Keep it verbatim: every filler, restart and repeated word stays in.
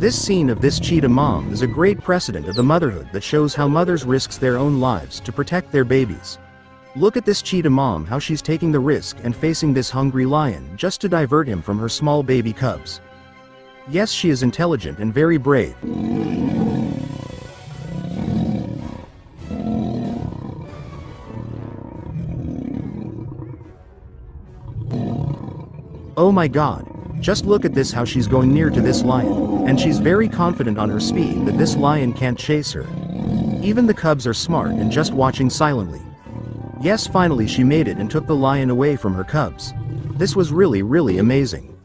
This scene of this cheetah mom is a great precedent of the motherhood that shows how mothers risks their own lives to protect their babies. Look at this cheetah mom, how she's taking the risk and facing this hungry lion just to divert him from her small baby cubs. Yes, she is intelligent and very brave. Oh my god, just look at this, how she's going near to this lion, and she's very confident on her speed that this lion can't chase her. Even the cubs are smart and just watching silently. Yes, finally she made it and took the lion away from her cubs. This was really really amazing.